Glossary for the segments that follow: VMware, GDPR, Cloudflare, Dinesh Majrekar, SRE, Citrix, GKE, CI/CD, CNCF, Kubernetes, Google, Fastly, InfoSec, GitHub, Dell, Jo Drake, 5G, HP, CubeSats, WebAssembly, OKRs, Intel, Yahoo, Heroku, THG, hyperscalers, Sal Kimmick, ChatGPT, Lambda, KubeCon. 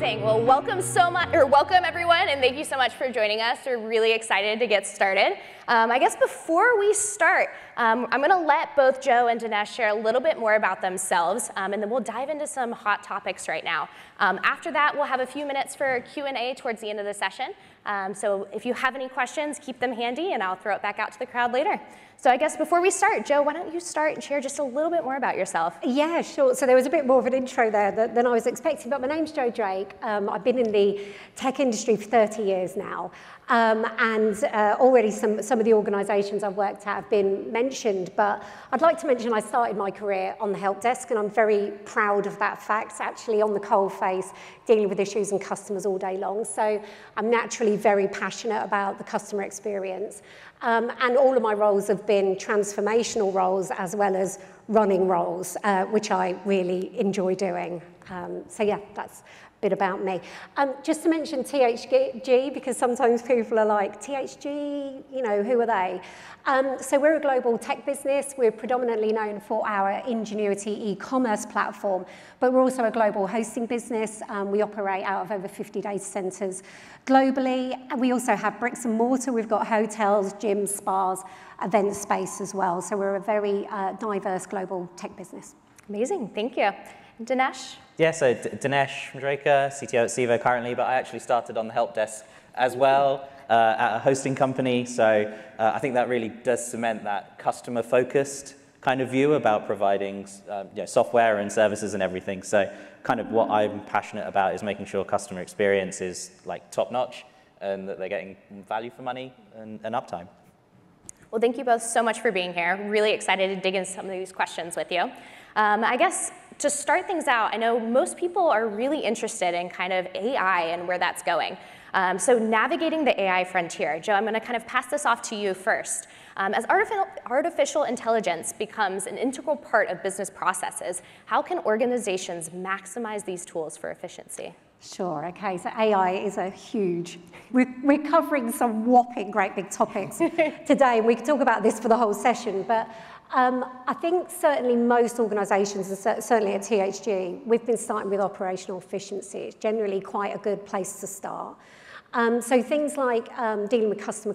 Amazing. Well, welcome so much, or welcome everyone, and thank you so much for joining us. We're really excited to get started. I guess before we start, I'm going to let both Jo and Dinesh share a little bit more about themselves, and then we'll dive into some hot topics right now. After that, we'll have a few minutes for Q&A towards the end of the session. So if you have any questions, keep them handy, and I'll throw it back out to the crowd later. So I guess before we start, Jo, why don't you start and share just a little bit more about yourself? Yeah, sure. So there was a bit more of an intro there than I was expecting, but my name's Jo Drake. I've been in the tech industry for 30 years now, and already some of the organizations I've worked at have been mentioned, but I'd like to mention I started my career on the help desk, and I'm very proud of that fact, actually on the cold face, dealing with issues and customers all day long. So I'm naturally very passionate about the customer experience. And all of my roles have been transformational roles as well as running roles, which I really enjoy doing. So yeah, that's a bit about me. Just to mention THG, because sometimes people are like, THG, you know, who are they? So we're a global tech business. We're predominantly known for our Ingenuity e-commerce platform, but we're also a global hosting business. We operate out of over 50 data centers globally. We also have bricks and mortar. We've got hotels, gyms, spas, event space as well. So we're a very diverse global tech business. Amazing, thank you. Dinesh? Yeah, so Dinesh Majrekar, CTO at Civo currently, but I actually started on the help desk as well at a hosting company. So I think that really does cement that customer-focused kind of view about providing you know, software and services and everything. So kind of what I'm passionate about is making sure customer experience is like top-notch and that they're getting value for money and uptime. Well, thank you both so much for being here. Really excited to dig into some of these questions with you. I guess to start things out, I know most people are really interested in kind of AI and where that's going. So navigating the AI frontier. Jo, I'm going to kind of pass this off to you first. As artificial intelligence becomes an integral part of business processes, how can organizations maximize these tools for efficiency? Sure, okay, so AI is a huge, we're covering some whopping great big topics today, and we could talk about this for the whole session, but I think certainly most organisations, and certainly at THG, we've been starting with operational efficiency. It's generally quite a good place to start. So things like dealing with customer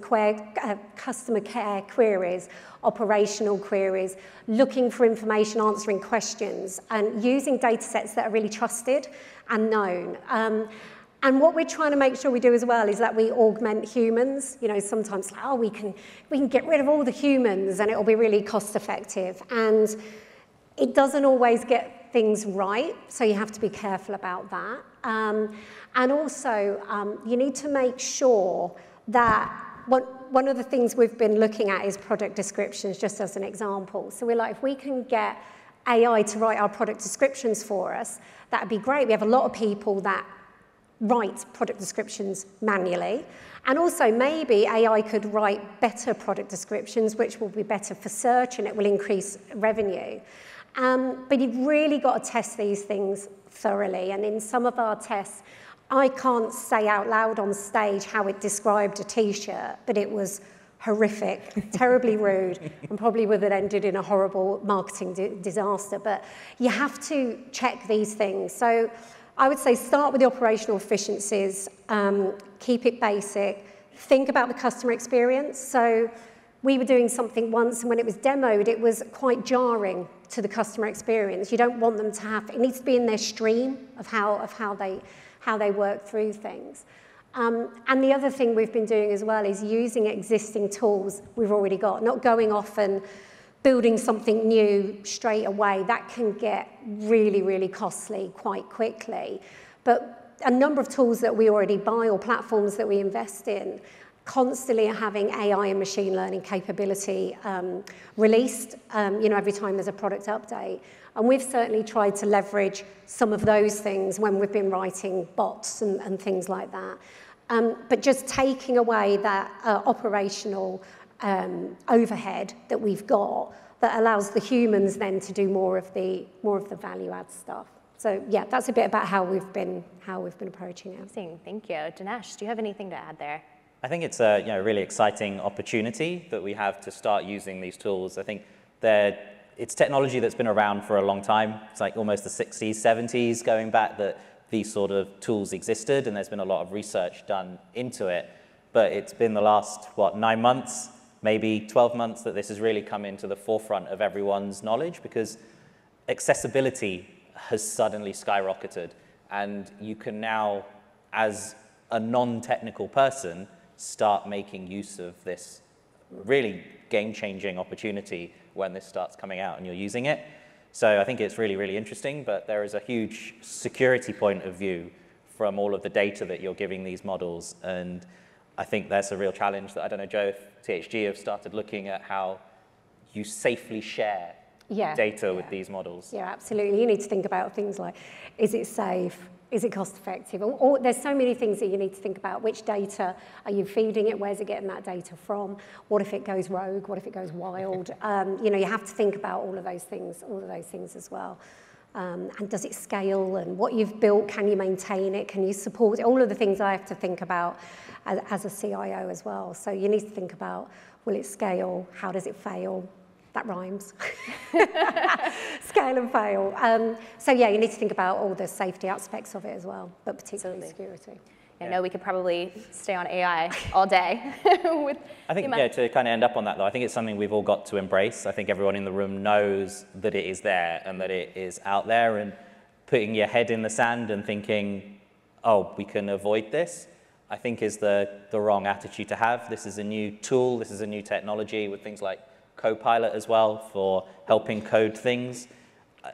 care queries, operational queries, looking for information, answering questions, and using data sets that are really trusted and known. And what we're trying to make sure we do as well is that we augment humans. You know, sometimes like, oh, we can get rid of all the humans and it'll be really cost effective. And it doesn't always get things right, so you have to be careful about that. And also, you need to make sure that one of the things we've been looking at is product descriptions, just as an example. So we're like, if we can get AI to write our product descriptions for us, that'd be great. We have a lot of people that write product descriptions manually. And also maybe AI could write better product descriptions, which will be better for search and it will increase revenue. But you've really got to test these things thoroughly. And in some of our tests, I can't say out loud on stage how it described a T-shirt, but it was horrific, terribly rude, and probably would have ended in a horrible marketing disaster. But you have to check these things. So I would say start with the operational efficiencies, keep it basic, think about the customer experience. So we were doing something once, and when it was demoed, it was quite jarring to the customer experience. You don't want them to have, it needs to be in their stream of how they work through things. And the other thing we've been doing as well is using existing tools we've already got, not going off and building something new straight away. That can get really, really costly quite quickly. But a number of tools that we already buy or platforms that we invest in constantly are having AI and machine learning capability released, you know, every time there's a product update. And we've certainly tried to leverage some of those things when we've been writing bots and things like that. But just taking away that operational overhead that we've got that allows the humans then to do more of the value-add stuff. So yeah, that's a bit about how we've been approaching it. Amazing, thank you. Dinesh, do you have anything to add there? I think it's a, you know, really exciting opportunity that we have to start using these tools. I think it's technology that's been around for a long time. It's like almost the 60s, 70s going back that these sort of tools existed, and there's been a lot of research done into it. But it's been the last, what, 9 months, maybe 12 months that this has really come into the forefront of everyone's knowledge, because accessibility has suddenly skyrocketed. And you can now, as a non-technical person, start making use of this really game-changing opportunity when this starts coming out and you're using it. So I think it's really, really interesting, but there is a huge security point of view from all of the data that you're giving these models. And I think that's a real challenge that, I don't know, Jo, if THG have started looking at how you safely share data with these models. Yeah, absolutely. You need to think about things like, is it safe? Is it cost effective? Or there's so many things that you need to think about. Which data are you feeding it? Where's it getting that data from? What if it goes rogue? What if it goes wild? You know, you have to think about all of those things as well. And does it scale? And what you've built, can you maintain it? Can you support it? All of the things I have to think about as a CIO as well. So you need to think about, will it scale? How does it fail? That rhymes. Scale and fail. So yeah, you need to think about all the safety aspects of it as well, but particularly security. Yeah, no, we could probably stay on AI all day. I think, yeah, to kind of end up on that though, I think it's something we've all got to embrace. I think everyone in the room knows that it is there and that it is out there, and putting your head in the sand and thinking, oh, we can avoid this, I think is the wrong attitude to have. This is a new tool, this is a new technology, with things like Copilot as well for helping code things.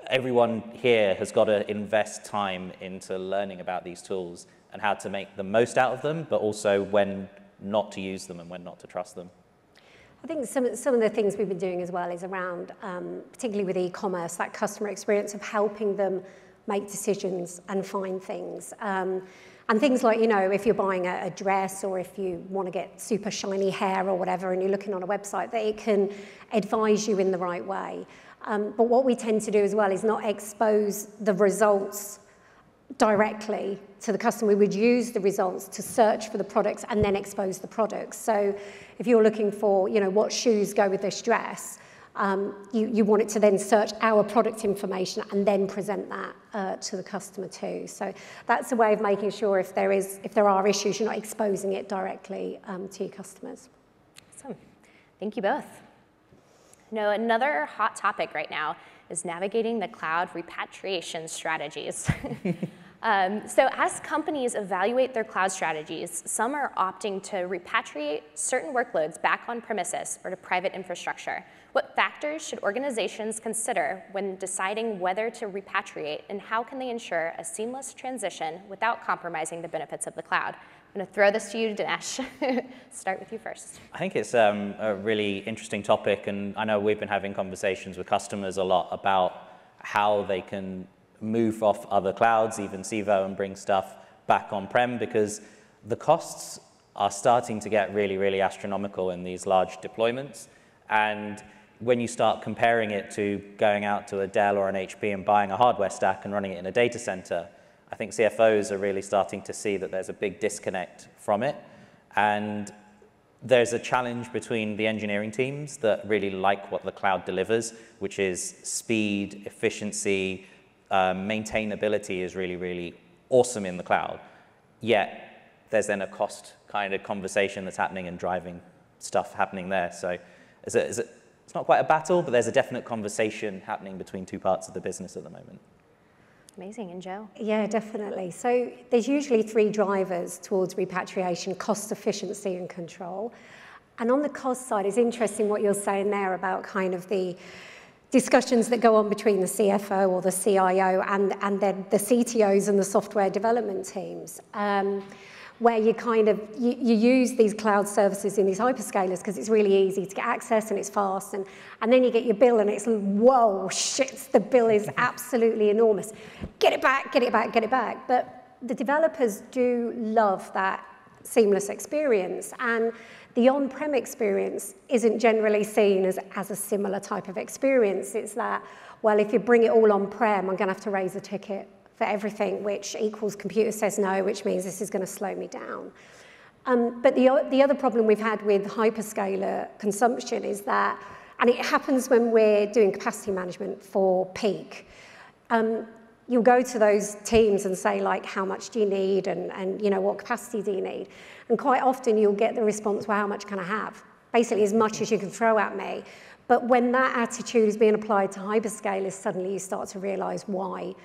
Everyone here has got to invest time into learning about these tools and how to make the most out of them, but also when not to use them and when not to trust them. I think some of the things we've been doing as well is around, particularly with e-commerce, that customer experience of helping them make decisions and find things. And things like, you know, if you're buying a dress, or if you want to get super shiny hair or whatever, and you're looking on a website, that it can advise you in the right way. But what we tend to do as well is not expose the results directly to the customer. We would use the results to search for the products and then expose the products. So if you're looking for, you know, what shoes go with this dress, you want it to then search our product information and then present that to the customer too. So that's a way of making sure if there are issues, you're not exposing it directly to your customers. Awesome. Thank you both. Now, another hot topic right now is navigating the cloud repatriation strategies. So as companies evaluate their cloud strategies, some are opting to repatriate certain workloads back on premises or to private infrastructure. What factors should organizations consider when deciding whether to repatriate, and how can they ensure a seamless transition without compromising the benefits of the cloud? I'm going to throw this to you, Dinesh. Start with you first. I think it's a really interesting topic, and I know we've been having conversations with customers a lot about how they can move off other clouds, even SIVO, and bring stuff back on-prem, because the costs are starting to get really, really astronomical in these large deployments. And when you start comparing it to going out to a Dell or an HP and buying a hardware stack and running it in a data center, I think CFOs are really starting to see that there's a big disconnect from it. And there's a challenge between the engineering teams that really like what the cloud delivers, which is speed, efficiency, maintainability is really, really awesome in the cloud. Yet there's then a cost kind of conversation that's happening and driving stuff happening there. So it's not quite a battle, but there's a definite conversation happening between two parts of the business at the moment. Amazing. And Jo? Yeah, definitely. So there's usually three drivers towards repatriation: cost, efficiency, and control. And on the cost side, it's interesting what you're saying there about kind of the discussions that go on between the CFO or the CIO and then the CTOs and the software development teams. Where you kind of, you use these cloud services in these hyperscalers because it's really easy to get access and it's fast, and then you get your bill and it's, whoa, shit, the bill is absolutely enormous. Get it back, get it back, get it back. But the developers do love that seamless experience, and the on-prem experience isn't generally seen as a similar type of experience. It's that, well, if you bring it all on-prem, I'm gonna have to raise a ticket for everything, which equals computer says no, which means this is going to slow me down. But the other problem we've had with hyperscaler consumption is that, and it happens when we're doing capacity management for peak, you'll go to those teams and say, like, how much do you need and you know, what capacity do you need? And quite often you'll get the response, well, how much can I have? Basically, as much as you can throw at me. But when that attitude is being applied to hyperscalers, suddenly you start to realize why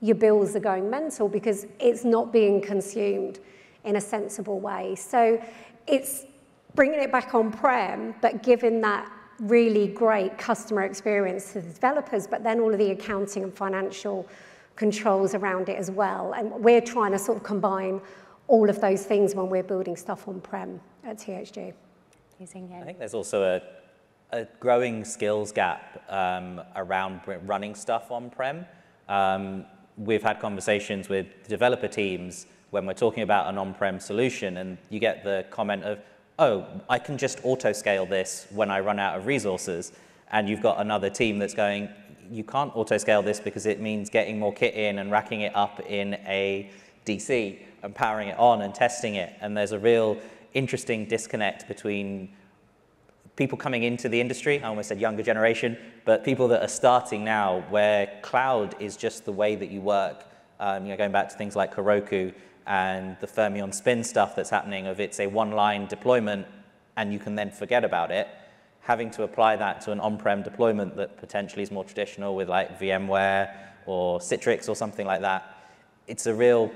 your bills are going mental, because it's not being consumed in a sensible way. So it's bringing it back on-prem, but giving that really great customer experience to the developers, but then all of the accounting and financial controls around it as well. And we're trying to sort of combine all of those things when we're building stuff on-prem at THG. I think there's also a growing skills gap around running stuff on-prem. We've had conversations with developer teams when we're talking about an on-prem solution, and you get the comment of, oh, I can just auto-scale this when I run out of resources. And you've got another team that's going, you can't auto-scale this because it means getting more kit in and racking it up in a DC and powering it on and testing it. And there's a real interesting disconnect between people coming into the industry, I almost said younger generation, but people that are starting now, where cloud is just the way that you work. You know, going back to things like Heroku and the Fermion spin stuff that's happening, of it's a one-line deployment and you can then forget about it, having to apply that to an on-prem deployment that potentially is more traditional with like VMware or Citrix or something like that. It's a real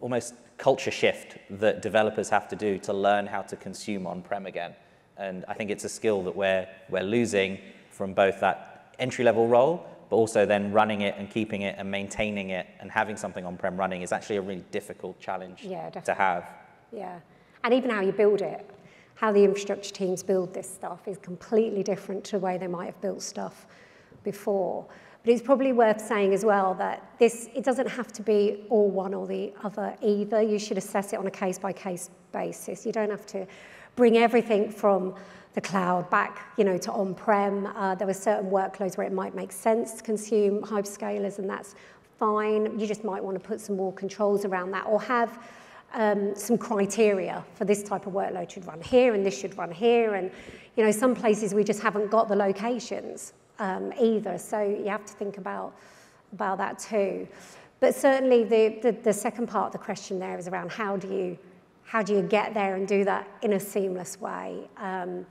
almost culture shift that developers have to do to learn how to consume on-prem again. And I think it's a skill that we're losing from both that entry-level role, but also then running it and keeping it and maintaining it and having something on-prem running is actually a really difficult challenge to have. Yeah, and even how you build it, how the infrastructure teams build this stuff is completely different to the way they might have built stuff before. But it's probably worth saying as well that this, it doesn't have to be all one or the other either. You should assess it on a case-by-case basis. You don't have to bring everything from the cloud back, you know, to on-prem. There were certain workloads where it might make sense to consume hyperscalers, and that's fine. You just might want to put some more controls around that, or have some criteria for this type of workload should run here and this should run here. And, you know, some places we just haven't got the locations either, so you have to think about that too. But certainly the second part of the question there is around how do you get there and do that in a seamless way, and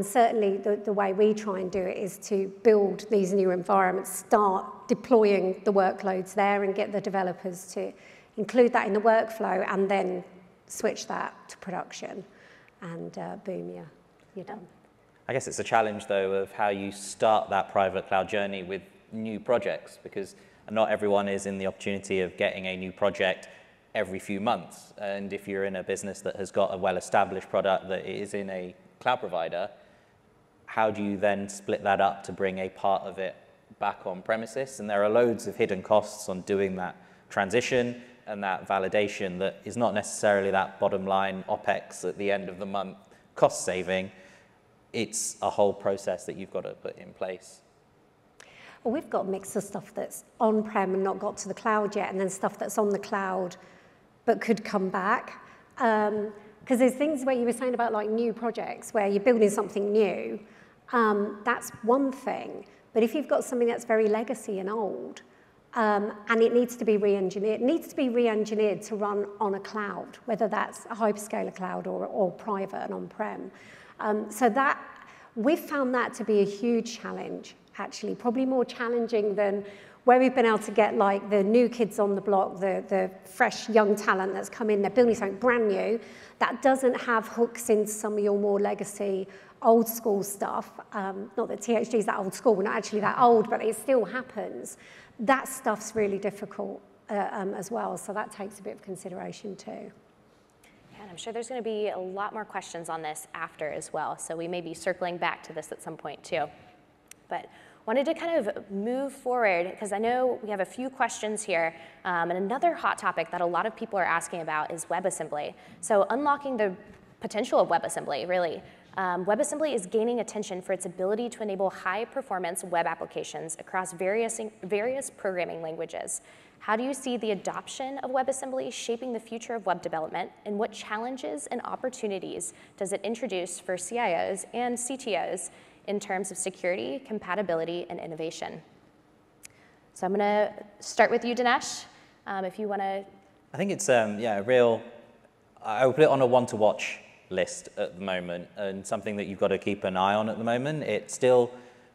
certainly the way we try and do it is to build these new environments, start deploying the workloads there and get the developers to include that in the workflow, and then switch that to production, and boom, you're done. I guess it's a challenge, though, of how you start that private cloud journey with new projects, because not everyone is in the opportunity of getting a new project every few months. And if you're in a business that has got a well-established product that is in a cloud provider, how do you then split that up to bring a part of it back on premises? And there are loads of hidden costs on doing that transition and that validation that is not necessarily that bottom line OPEX at the end of the month cost saving. It's a whole process that you've got to put in place. Well, we've got a mix of stuff that's on-prem and not got to the cloud yet, and then stuff that's on the cloud but could come back. Because there's things where you were saying about like new projects where you're building something new, that's one thing. But if you've got something that's very legacy and old, and it needs to be re-engineered, it needs to be re-engineered to run on a cloud, whether that's a hyperscaler cloud or private and on-prem. So that, we've found that to be a huge challenge, actually, probably more challenging than where we've been able to get like the new kids on the block, the fresh young talent that's come in, they're building something brand new, that doesn't have hooks into some of your more legacy, old school stuff. Not that THG is that old school, we're not actually that old, but it still happens. That stuff's really difficult as well, so that takes a bit of consideration too. And I'm sure there's going to be a lot more questions on this after as well, so we may be circling back to this at some point too. But wanted to kind of move forward, because I know we have a few questions here, and another hot topic that a lot of people are asking about is WebAssembly. So unlocking the potential of WebAssembly, really. WebAssembly is gaining attention for its ability to enable high-performance web applications across various programming languages. How do you see the adoption of WebAssembly shaping the future of web development, and what challenges and opportunities does it introduce for CIOs and CTOs in terms of security, compatibility, and innovation? So I'm going to start with you, Dinesh, if you want to. I think it's, yeah, a real, I would put it on a one-to-watch list at the moment and something that you've got to keep an eye on at the moment. It still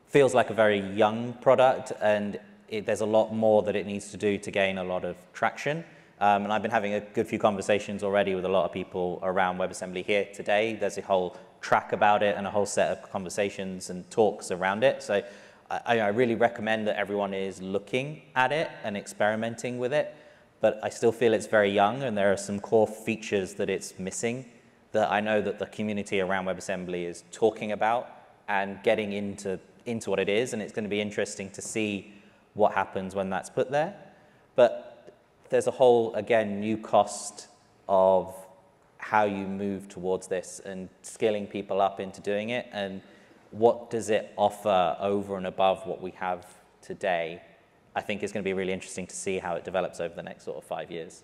feels like a very young product, and there's a lot more that it needs to do to gain a lot of traction. And I've been having a good few conversations already with a lot of people around WebAssembly here today. There's a whole track about it and a whole set of conversations and talks around it. So I really recommend that everyone is looking at it and experimenting with it. But I still feel it's very young, and there are some core features that it's missing that I know that the community around WebAssembly is talking about and getting into what it is. And it's going to be interesting to see what happens when that's put there. But there's a whole, again, new cost of how you move towards this and skilling people up into doing it. And what does it offer over and above what we have today? I think it's going to be really interesting to see how it develops over the next sort of 5 years.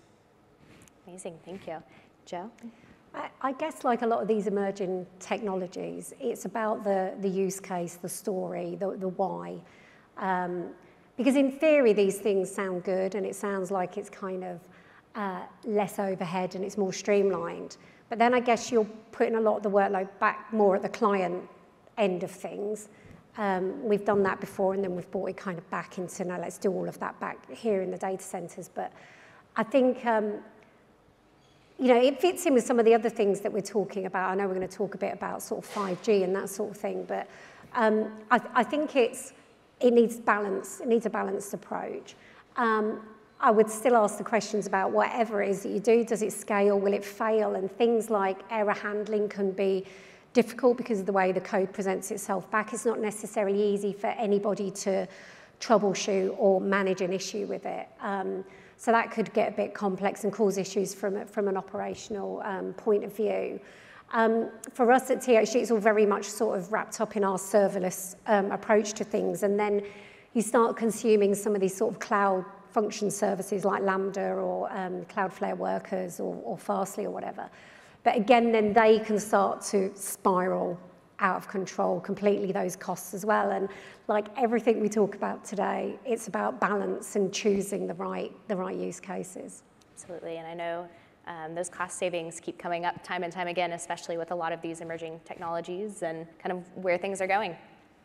Amazing, thank you. Jo? I guess like a lot of these emerging technologies, it's about the use case, the story, the why. Because in theory, these things sound good, and it sounds like it's kind of less overhead and it's more streamlined. But then I guess you're putting a lot of the workload back more at the client end of things. We've done that before, and then we've brought it kind of back into, now let's do all of that back here in the data centers. But I think, you know, it fits in with some of the other things that we're talking about. I know we're going to talk a bit about sort of 5G and that sort of thing, but I think it needs balance. It needs a balanced approach. I would still ask the questions about whatever it is that you do. Does it scale? Will it fail? And things like error handling can be difficult because of the way the code presents itself back. It's not necessarily easy for anybody to troubleshoot or manage an issue with it. So that could get a bit complex and cause issues from an operational point of view. For us at THG, it's all very much sort of wrapped up in our serverless approach to things. And then you start consuming some of these sort of cloud function services like Lambda or Cloudflare workers or Fastly or whatever. But again, then they can start to spiral out of control completely, those costs as well. And like everything we talk about today, it's about balance and choosing the right use cases. Absolutely, and I know those cost savings keep coming up time and time again, especially with a lot of these emerging technologies and kind of where things are going.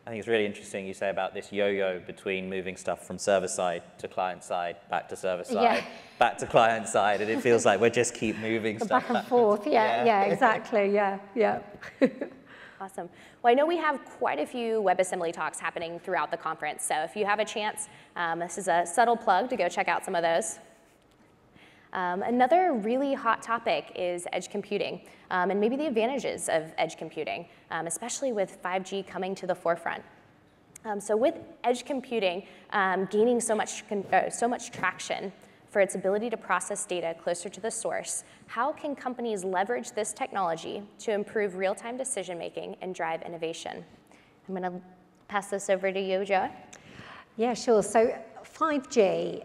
I think it's really interesting you say about this yo-yo between moving stuff from server side to client side, back to server side, yeah, back to client side, and it feels like we just keep moving stuff back and forth. Yeah, yeah, yeah, exactly. Yeah, yeah. Awesome. Well, I know we have quite a few WebAssembly talks happening throughout the conference, so if you have a chance, this is a subtle plug to go check out some of those. Another really hot topic is edge computing, and maybe the advantages of edge computing, especially with 5G coming to the forefront. So with edge computing gaining so much traction for its ability to process data closer to the source, how can companies leverage this technology to improve real-time decision-making and drive innovation? I'm going to pass this over to you, Jo. Yeah, sure. So 5G,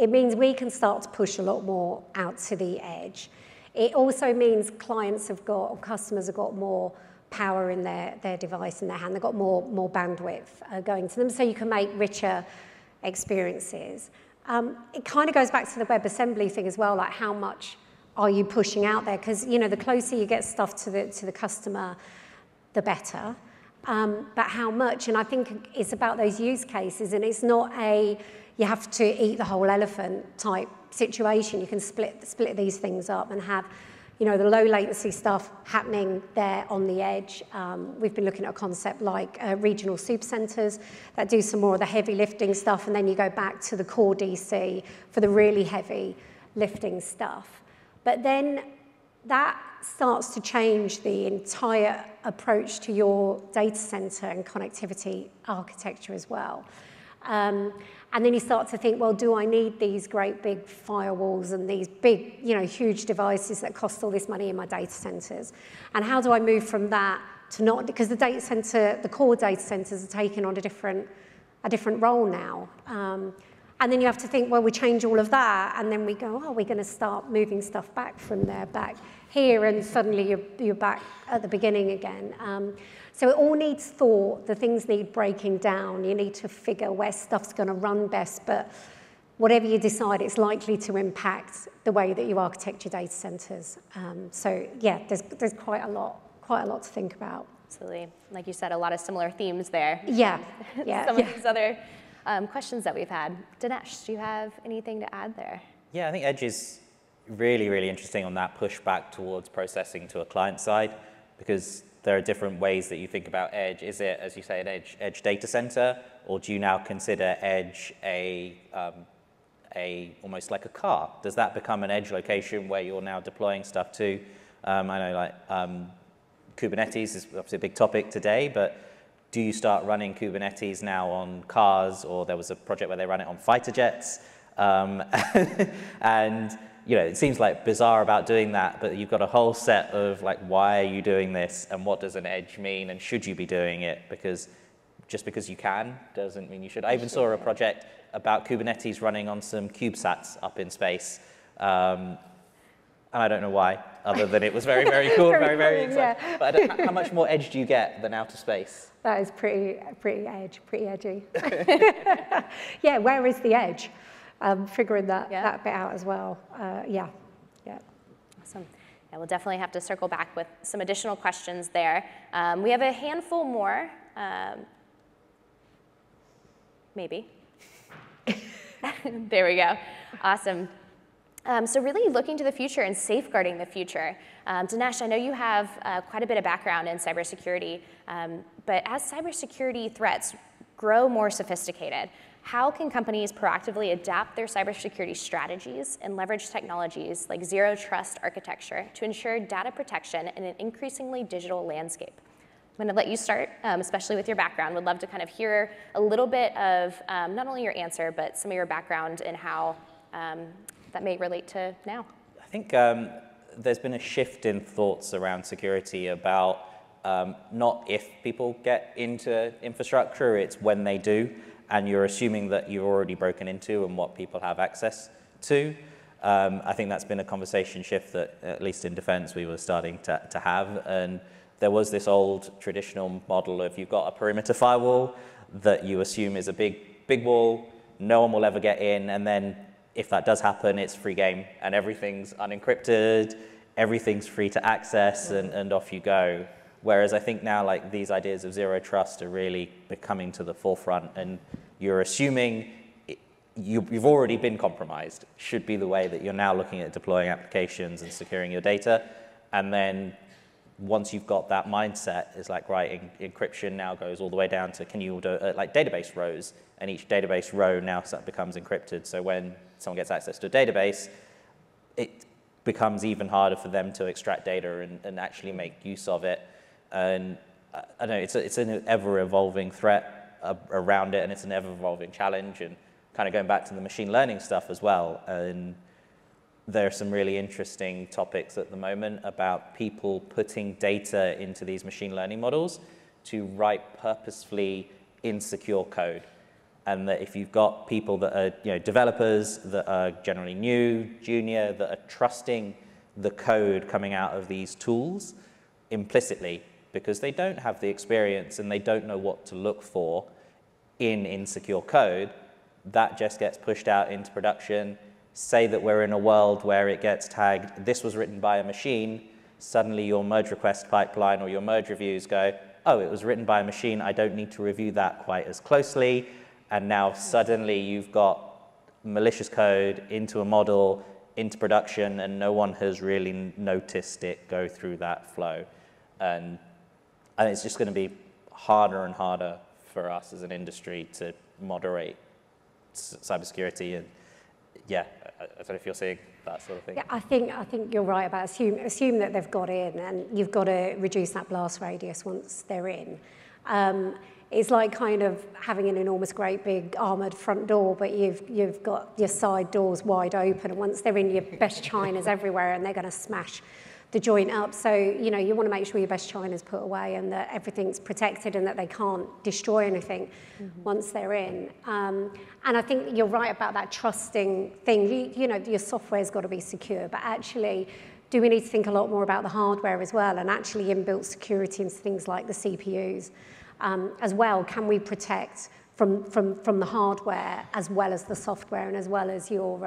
it means we can start to push a lot more out to the edge. It also means clients have got, or customers have got more power in their device in their hand. They've got more bandwidth going to them, so you can make richer experiences. It kind of goes back to the WebAssembly thing as well, like how much are you pushing out there? Because, you know, the closer you get stuff to the customer, the better. But how much? And I think it's about those use cases, and it's not a you have to eat the whole elephant type situation. You can split these things up and have, you know, the low latency stuff happening there on the edge. We've been looking at a concept like regional supercenters that do some more of the heavy lifting stuff, and then you go back to the core DC for the really heavy lifting stuff. But then that starts to change the entire approach to your data center and connectivity architecture as well. And then you start to think, well, do I need these great big firewalls and these big, you know, huge devices that cost all this money in my data centers? And how do I move from that to not, because the data center, the core data centers are taking on a different role now. And then you have to think, well, we change all of that, and then we go, oh, we're going to start moving stuff back from there, back here, and suddenly you're back at the beginning again. So it all needs thought, the things need breaking down, you need to figure where stuff's going to run best, but whatever you decide, it's likely to impact the way that you architect your data centers. So yeah, there's quite a lot to think about. Absolutely. Like you said, a lot of similar themes there. Yeah. Some of these other questions that we've had. Dinesh, do you have anything to add there? Yeah, I think Edge is really, really interesting on that pushback towards processing to a client side, because there are different ways that you think about Edge. Is it, as you say, an edge data center, or do you now consider Edge a almost like a car? Does that become an Edge location where you're now deploying stuff to? I know, like Kubernetes is obviously a big topic today, but do you start running Kubernetes now on cars? Or there was a project where they ran it on fighter jets, and you know, it seems like bizarre about doing that, but you've got a whole set of like, why are you doing this? And what does an edge mean? And should you be doing it? Because just because you can doesn't mean you should. I even saw a project about Kubernetes running on some CubeSats up in space. And I don't know why, other than it was very, very cool, very, very exciting. Yeah. But I don't, how much more edge do you get than outer space? That is pretty edgy. Yeah, where is the edge? Figuring that bit out as well. Yeah. Awesome. Yeah, we'll definitely have to circle back with some additional questions there. We have a handful more, maybe. There we go. Awesome. So really looking to the future and safeguarding the future. Dinesh, I know you have quite a bit of background in cybersecurity, but as cybersecurity threats grow more sophisticated, how can companies proactively adapt their cybersecurity strategies and leverage technologies like zero trust architecture to ensure data protection in an increasingly digital landscape? I'm going to let you start, especially with your background. Would love to kind of hear a little bit of not only your answer, but some of your background and how that may relate to now. I think there's been a shift in thoughts around security about not if people get into infrastructure, it's when they do. And you're assuming that you've already broken into and what people have access to. I think that's been a conversation shift that, at least in defense, we were starting to have. And there was this old traditional model of you've got a perimeter firewall that you assume is a big wall, no one will ever get in, and then if that does happen, it's free game and everything's unencrypted, everything's free to access, and off you go. Whereas I think now, like, these ideas of zero trust are really becoming to the forefront, and you're assuming you've already been compromised should be the way that you're now looking at deploying applications and securing your data. And then once you've got that mindset, it's like, right, encryption now goes all the way down to, can you do like database rows, and each database row now becomes encrypted. So when someone gets access to a database, it becomes even harder for them to extract data and actually make use of it. And I know it's an ever-evolving threat around it, and it's an ever-evolving challenge, and kind of going back to the machine learning stuff as well. And there are some really interesting topics at the moment about people putting data into these machine learning models to write purposefully insecure code. And that if you've got people that are, you know, developers that are generally new, junior, that are trusting the code coming out of these tools implicitly, because they don't have the experience and they don't know what to look for in insecure code, that just gets pushed out into production. Say that we're in a world where it gets tagged, this was written by a machine, suddenly your merge request pipeline or your merge reviews go, oh, it was written by a machine, I don't need to review that quite as closely. And now suddenly you've got malicious code into a model, into production, and no one has really noticed it go through that flow. And it's just going to be harder and harder for us as an industry to moderate cybersecurity. And yeah, I don't know if you're seeing that sort of thing. Yeah, I think you're right about assume that they've got in, and you've got to reduce that blast radius once they're in. It's like kind of having an enormous, great big armored front door, but you've got your side doors wide open, and once they're in, your best China's everywhere, and they're going to smash the joint up. So, you know, you want to make sure your best China's put away and that everything's protected and that they can't destroy anything once they're in. And I think you're right about that trusting thing. You know, your software's got to be secure, but actually do we need to think a lot more about the hardware as well, and actually inbuilt security into things like the CPUs as well? Can we protect from the hardware as well as the software and as well as your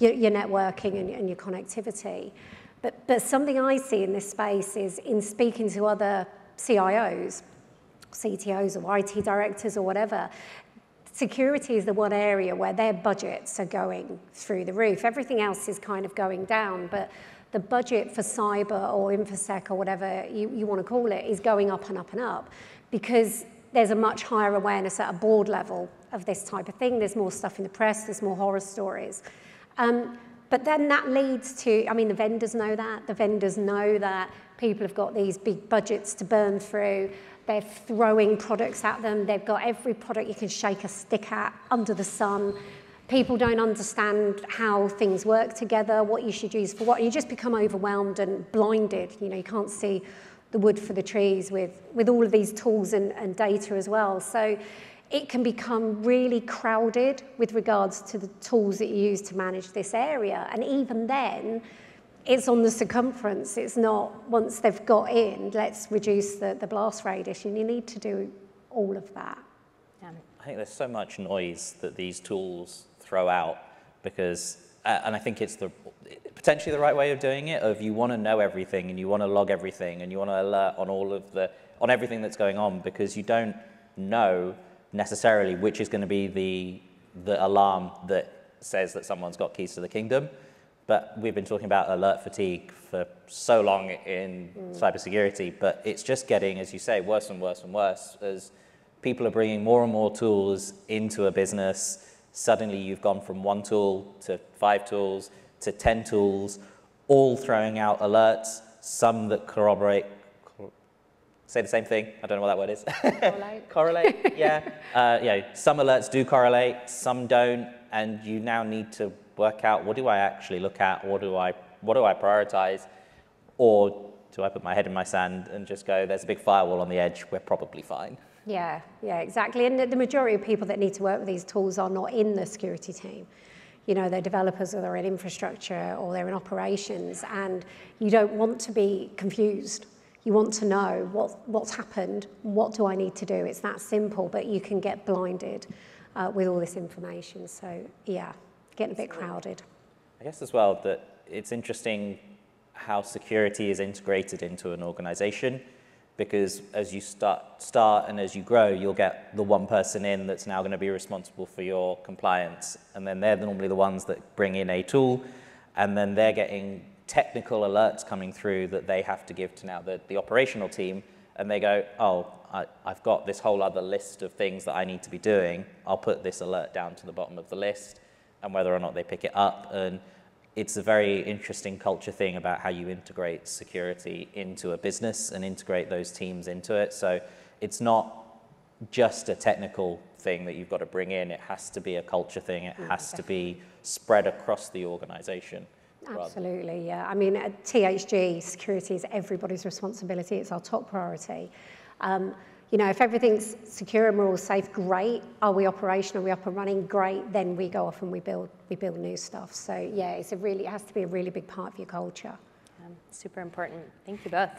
networking and your connectivity? But something I see in this space is in speaking to other CIOs, CTOs, or IT directors or whatever, security is the one area where their budgets are going through the roof. Everything else is kind of going down, but the budget for cyber or InfoSec or whatever you want to call it is going up and up and up, because there's a much higher awareness at a board level of this type of thing. There's more stuff in the press. There's more horror stories. But then that leads to, I mean, the vendors know that. The vendors know that people have got these big budgets to burn through. They're throwing products at them. They've got every product you can shake a stick at under the sun. People don't understand how things work together, what you should use for what. You just become overwhelmed and blinded. You know, you can't see the wood for the trees with all of these tools and data as well. So it can become really crowded with regards to the tools that you use to manage this area. And even then, it's on the circumference. It's not, once they've got in, let's reduce the blast radius. And you need to do all of that. Yeah. I think there's so much noise that these tools throw out because, and I think it's potentially the right way of doing it, of you want to know everything and you want to log everything and you want to alert on all of on everything that's going on, because you don't know necessarily which is going to be the alarm that says that someone's got keys to the kingdom. But we've been talking about alert fatigue for so long in cybersecurity, but it's just getting, as you say, worse and worse and worse as people are bringing more and more tools into a business. Suddenly you've gone from one tool to 5 tools to 10 tools, all throwing out alerts, some that corroborate, say the same thing. I don't know what that word is. Correlate. Correlate, yeah. Yeah. Some alerts do correlate, some don't, and you now need to work out, what do I actually look at? What do I prioritize? Or do I put my head in my sand and just go, there's a big firewall on the edge, we're probably fine. Yeah, yeah, exactly. And the majority of people that need to work with these tools are not in the security team. You know, they're developers, or they're in infrastructure, or they're in operations, and you don't want to be confused. You want to know what's happened, what do I need to do? It's that simple, but you can get blinded with all this information. So yeah, getting a bit crowded. I guess as well that it's interesting how security is integrated into an organization, because as you start and as you grow, you'll get the one person in that's now going to be responsible for your compliance. And then they're normally the ones that bring in a tool, and then they're getting technical alerts coming through that they have to give to now the operational team. And they go, oh, I've got this whole other list of things that I need to be doing. I'll put this alert down to the bottom of the list, and whether or not they pick it up. And it's a very interesting culture thing about how you integrate security into a business and integrate those teams into it. So it's not just a technical thing that you've got to bring in. It has to be a culture thing. It has to be spread across the organization. Absolutely, yeah. I mean, at THG, security is everybody's responsibility. It's our top priority. You know, if everything's secure and we're all safe, great. Are we operational? Are we up and running? Great. Then we go off and we build new stuff. So yeah, it's it has to be a really big part of your culture. Super important. Thank you both.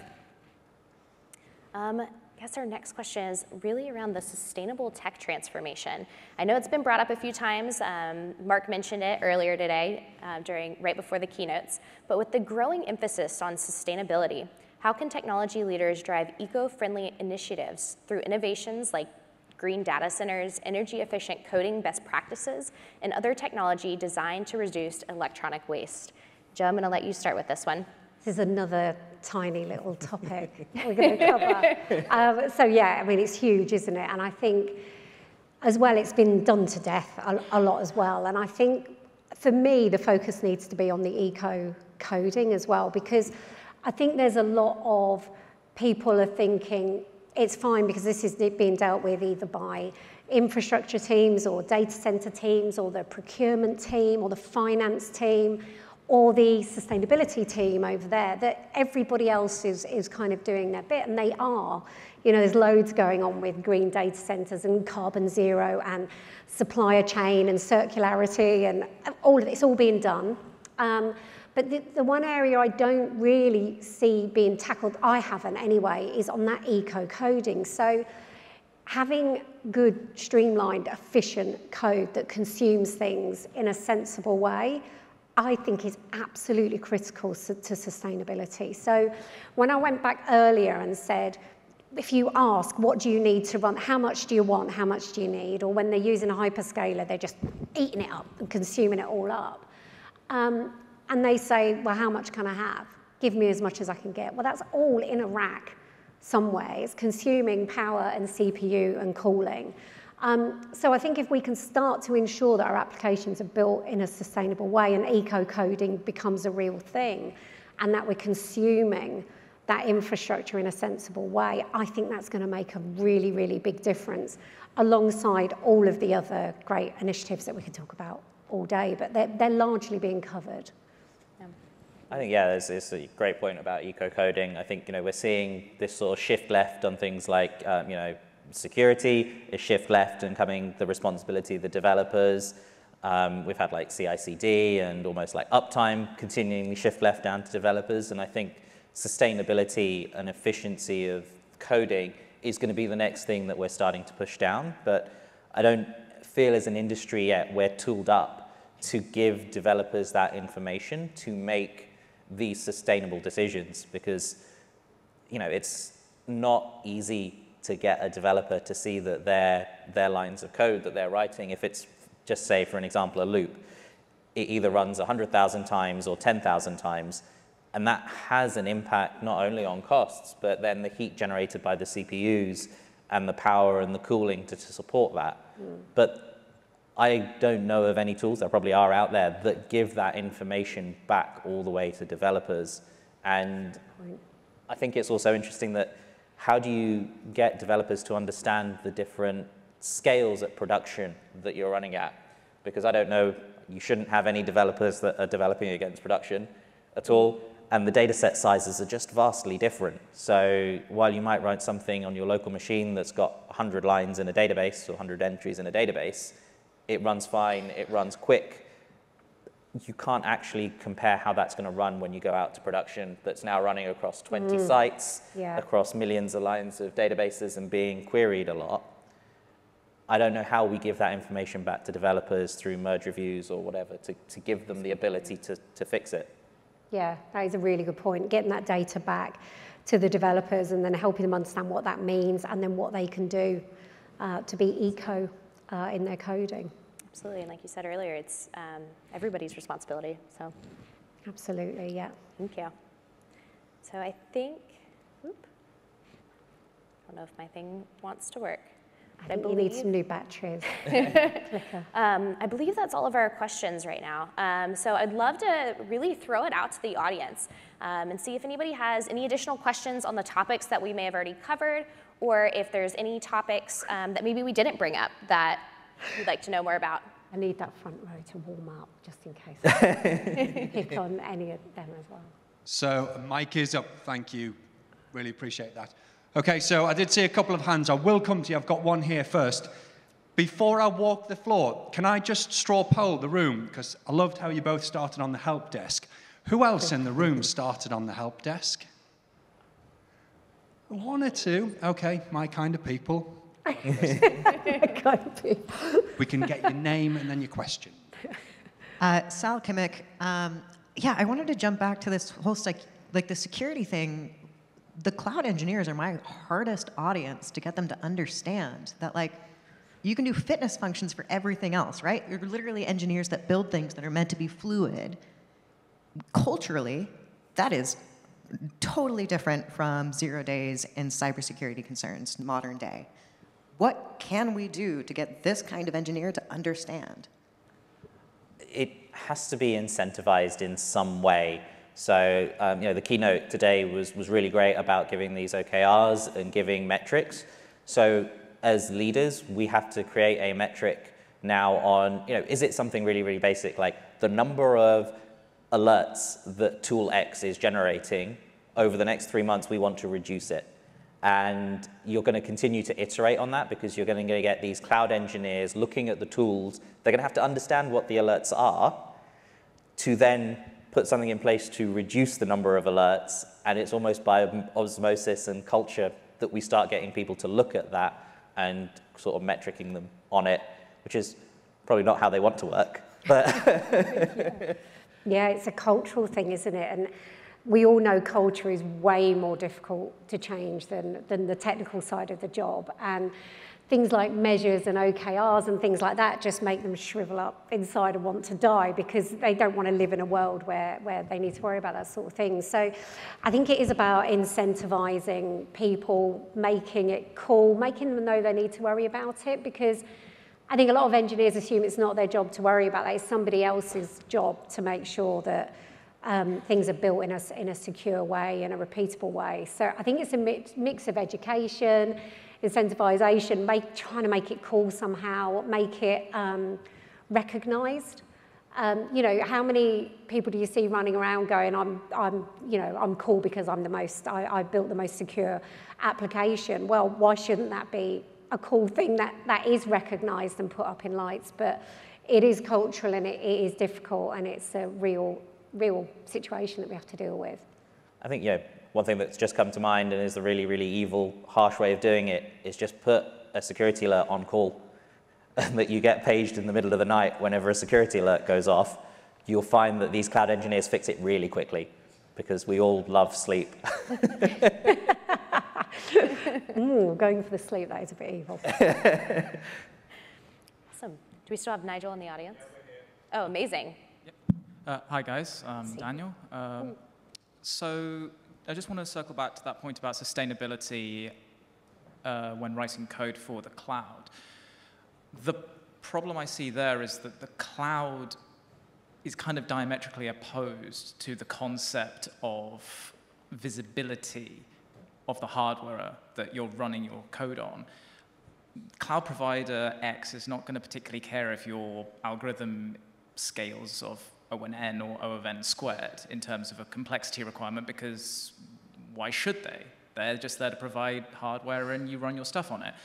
I guess our next question is really around the sustainable tech transformation. I know it's been brought up a few times. Mark mentioned it earlier today, right before the keynotes. But with the growing emphasis on sustainability, how can technology leaders drive eco-friendly initiatives through innovations like green data centers, energy-efficient coding best practices, and other technology designed to reduce electronic waste? Jo, I'm going to let you start with this one. This is another tiny little topic we're going to cover. So yeah, I mean, it's huge, isn't it? And I think, as well, it's been done to death a lot as well. And I think, for me, the focus needs to be on the eco-coding as well, because I think there's a lot of people are thinking, it's fine because this is being dealt with either by infrastructure teams or data center teams or the procurement team or the finance team, or the sustainability team over there, that everybody else is kind of doing their bit, and they are. You know, there's loads going on with green data centers and carbon zero and supplier chain and circularity and all of it. It's all being done. But the one area I don't really see being tackled, I haven't anyway, is on that eco-coding. So having good, streamlined, efficient code that consumes things in a sensible way, I think is absolutely critical to sustainability. So when I went back earlier and said, if you ask, what do you need to run, how much do you want, how much do you need, or when they're using a hyperscaler, they're just eating it up and consuming it all up. And they say, well, how much can I have? Give me as much as I can get. Well, that's all in a rack somewhere. It's consuming power and CPU and cooling. So I think if we can start to ensure that our applications are built in a sustainable way and eco-coding becomes a real thing, and that we're consuming that infrastructure in a sensible way, I think that's going to make a really, really big difference alongside all of the other great initiatives that we can talk about all day, but they're largely being covered. I think, yeah, there's a great point about eco-coding. I think, you know, we're seeing this sort of shift left on things like, you know, security, a shift left and coming the responsibility of the developers. We've had like CI/CD and almost like uptime continually shift left down to developers. And I think sustainability and efficiency of coding is going to be the next thing that we're starting to push down. But I don't feel as an industry yet we're tooled up to give developers that information to make these sustainable decisions, because, you know, it's not easy to get a developer to see that their lines of code that they're writing, if it's just, say, for an example, a loop, it either runs 100,000 times or 10,000 times, and that has an impact not only on costs, but then the heat generated by the CPUs and the power and the cooling to support that. But I don't know of any tools, there probably are out there, that give that information back all the way to developers. And I think it's also interesting that how do you get developers to understand the different scales at production that you're running at? Because I don't know, you shouldn't have any developers that are developing against production at all. And the data set sizes are just vastly different. So while you might write something on your local machine that's got 100 lines in a database or 100 entries in a database, it runs fine, it runs quick. You can't actually compare how that's going to run when you go out to production that's now running across 20 sites, across millions of lines of databases and being queried a lot. I don't know how we give that information back to developers through merge reviews or whatever to give them the ability to fix it. Yeah, that is a really good point, getting that data back to the developers and then helping them understand what that means and then what they can do to be eco in their coding. Absolutely, and like you said earlier, it's everybody's responsibility, so. Absolutely, yeah. Thank you. So I think, I don't know if my thing wants to work. I think you need some new batteries. I believe that's all of our questions right now. So I'd love to really throw it out to the audience and see if anybody has any additional questions on the topics that we may have already covered, or if there's any topics that maybe we didn't bring up that you'd like to know more about. I need that front row to warm up just in case I pick on any of them as well. So mic is up, thank you. Really appreciate that. Okay, so I did see a couple of hands. I will come to you, I've got one here first. Before I walk the floor, can I just straw poll the room? Because I loved how you both started on the help desk. Who else in the room started on the help desk? One or two. Okay, my kind of people. We can get your name and then your question. Sal Kimmick. Yeah, I wanted to jump back to this whole like the security thing. The cloud engineers are my hardest audience to get them to understand that, like, you can do fitness functions for everything else, right? You're literally engineers that build things that are meant to be fluid. Culturally, that is totally different from 0 days and cybersecurity concerns, modern day. What can we do to get this kind of engineer to understand? It has to be incentivized in some way. So you know, the keynote today was really great about giving these OKRs and giving metrics. So as leaders, we have to create a metric now on, you know, is it something really, really basic, like the number of alerts that tool X is generating over the next 3 months, we want to reduce it. And you're going to continue to iterate on that because you're going to get these cloud engineers looking at the tools. They're going to have to understand what the alerts are to then put something in place to reduce the number of alerts, and it's almost by osmosis and culture that we start getting people to look at that and sort of metricing them on it, which is probably not how they want to work. But yeah, it's a cultural thing, isn't it? And we all know culture is way more difficult to change than the technical side of the job. And things like measures and OKRs and things like that just make them shrivel up inside and want to die, because they don't want to live in a world where they need to worry about that sort of thing. So I think it is about incentivizing people, making it cool, making them know they need to worry about it, because I think a lot of engineers assume it's not their job to worry about that. It's somebody else's job to make sure that things are built in a secure way, in a repeatable way. So I think it's a mix of education, incentivization, trying to make it cool somehow, make it recognized. You know, how many people do you see running around going, I'm cool because I'm the most, I built the most secure application. Well, why shouldn't that be a cool thing that is recognized and put up in lights? But it is cultural, and it is difficult, and it's a real situation that we have to deal with. I think, yeah, one thing that's just come to mind and is the really, really evil, harsh way of doing it is just put a security alert on call, and that you get paged in the middle of the night whenever a security alert goes off. You'll find that these cloud engineers fix it really quickly, because we all love sleep. Going for the sleep, that is a bit evil. Awesome. Do we still have Nigel in the audience? Yeah, oh, amazing. Yep. Hi, guys. I'm Daniel. So I just want to circle back to that point about sustainability when writing code for the cloud. The problem I see there is that the cloud is kind of diametrically opposed to the concept of visibility of the hardware that you're running your code on. Cloud provider X is not going to particularly care if your algorithm scales of O(n) or O(n²) in terms of a complexity requirement, because why should they? They're just there to provide hardware and you run your stuff on it.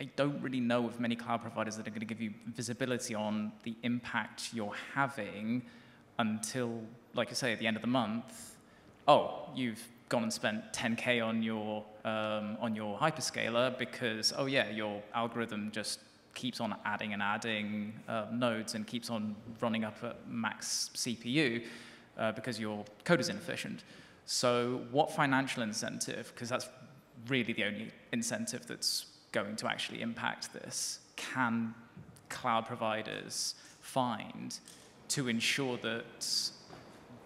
I don't really know of many cloud providers that are going to give you visibility on the impact you're having until, like you say, at the end of the month. Oh, you've gone and spent 10K on your hyperscaler because, oh yeah, your algorithm just keeps on adding and adding nodes and keeps on running up at max CPU because your code is inefficient. So what financial incentive, because that's really the only incentive that's going to actually impact this, can cloud providers find to ensure that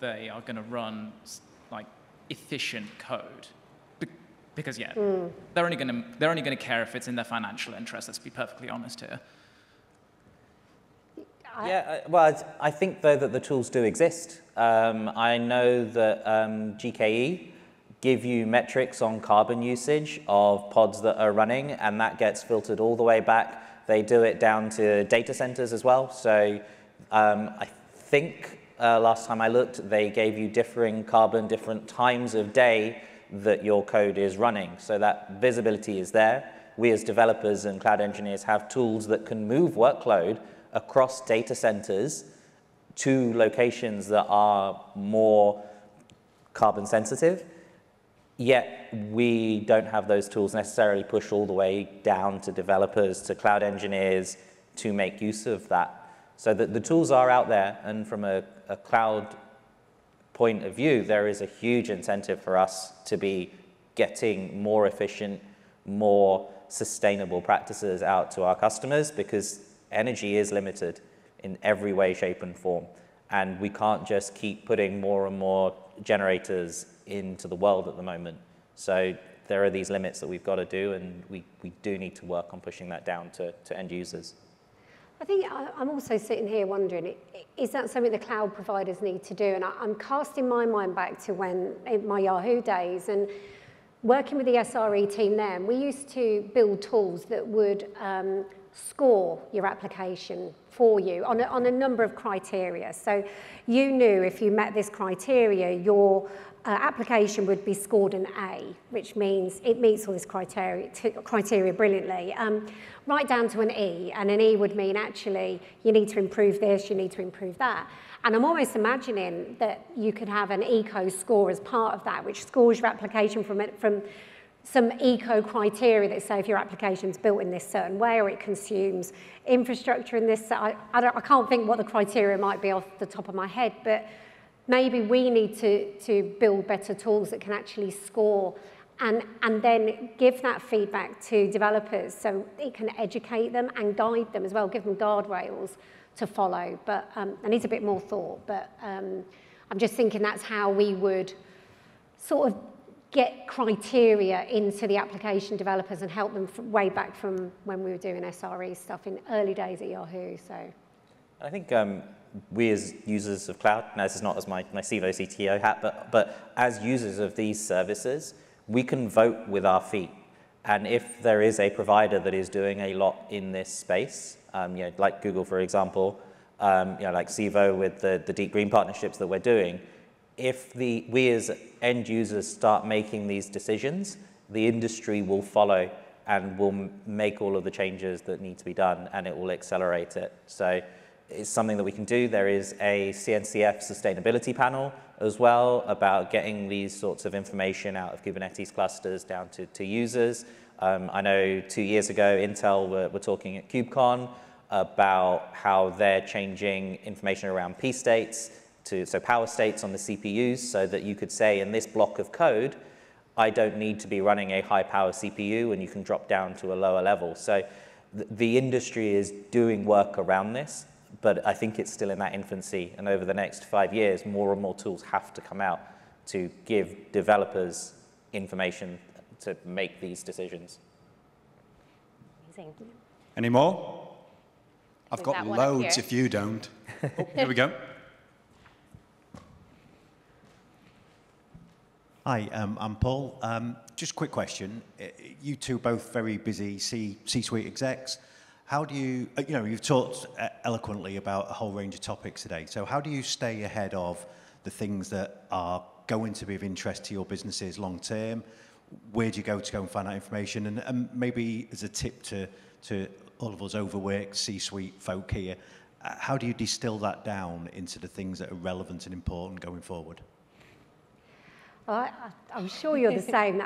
they are going to run like efficient code? Because yeah, they're only going to care if it's in their financial interest. Let's be perfectly honest here. Yeah, well, I think though that the tools do exist. I know that GKE give you metrics on carbon usage of pods that are running, and that gets filtered all the way back. They do it down to data centers as well. So I think last time I looked, they gave you differing carbon, different times of day that your code is running. So that visibility is there. We as developers and cloud engineers have tools that can move workload across data centers to locations that are more carbon sensitive. Yet we don't have those tools necessarily push all the way down to developers, to cloud engineers, to make use of that. So that the tools are out there, and from a cloud point of view, there is a huge incentive for us to be getting more efficient, more sustainable practices out to our customers, because energy is limited in every way, shape and form. And we can't just keep putting more and more generators into the world at the moment. So there are these limits that we've got to do, and we do need to work on pushing that down to end users. I think I'm also sitting here wondering, is that something the cloud providers need to do? And I'm casting my mind back to when, in my Yahoo days, and working with the SRE team then, we used to build tools that would score your application for you on a number of criteria. So you knew if you met this criteria, your application would be scored an A, which means it meets all this criteria brilliantly, right down to an E. And an E would mean, actually, you need to improve this, you need to improve that. And I'm almost imagining that you could have an eco score as part of that, which scores your application from some eco criteria that say if your application's built in this certain way or it consumes infrastructure in this. I can't think what the criteria might be off the top of my head, but maybe we need to build better tools that can actually score and then give that feedback to developers so it can educate them and guide them as well, give them guardrails to follow. But I need a bit more thought, but I'm just thinking that's how we would sort of get criteria into the application developers and help them way back from when we were doing SRE stuff in early days at Yahoo. So I think we as users of cloud, now this is not as my CTO hat, but as users of these services, we can vote with our feet. And if there is a provider that is doing a lot in this space, you know, like Google, for example, you know, like Sivo with the Deep Green partnerships that we're doing, if we as end users start making these decisions, the industry will follow and will make all of the changes that need to be done, and it will accelerate it. So it's something that we can do. There is a CNCF sustainability panel as well about getting these sorts of information out of Kubernetes clusters down to users. I know 2 years ago, Intel were talking at KubeCon about how they're changing information around P states, so power states on the CPUs, so that you could say in this block of code, I don't need to be running a high power CPU, and you can drop down to a lower level. So the industry is doing work around this, but I think it's still in that infancy. And over the next 5 years, more and more tools have to come out to give developers information to make these decisions. Amazing. Any more? I've got loads if you don't. Oh, here we go. Hi, I'm Paul. Just a quick question. You two both very busy C-suite execs. How do you, you've talked eloquently about a whole range of topics today. So how do you stay ahead of the things that are going to be of interest to your businesses long term? Where do you go to go and find out information? And maybe as a tip to all of us overworked C-suite folk here, how do you distill that down into the things that are relevant and important going forward? Well, I'm sure you're the same.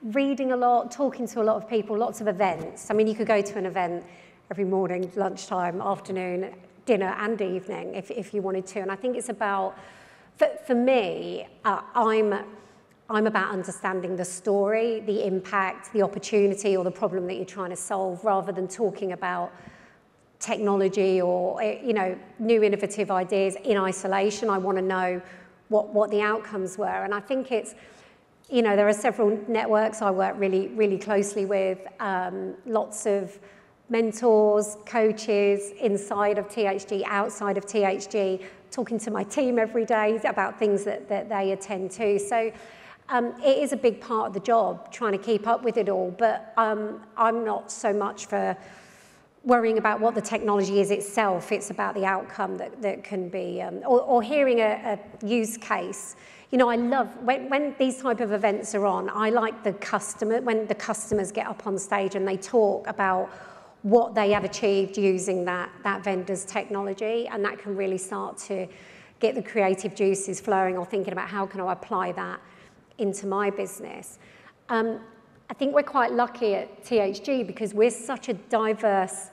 Reading a lot, talking to a lot of people, lots of events. I mean, you could go to an event every morning, lunchtime, afternoon, dinner, and evening if you wanted to. And I think it's about, for me, I'm about understanding the story, the impact, the opportunity, or the problem that you're trying to solve, rather than talking about technology or new innovative ideas in isolation. I want to know what the outcomes were. And I think it's, there are several networks I work really, really closely with, lots of mentors, coaches inside of THG, outside of THG, talking to my team every day about things that they attend to. So it is a big part of the job, trying to keep up with it all, but I'm not so much for worrying about what the technology is itself. It's about the outcome that can be, or hearing a use case. I love, when these type of events are on, I like when the customers get up on stage and they talk about what they have achieved using that vendor's technology, and that can really start to get the creative juices flowing, or thinking about how can I apply that into my business. I think we're quite lucky at THG because we're such a diverse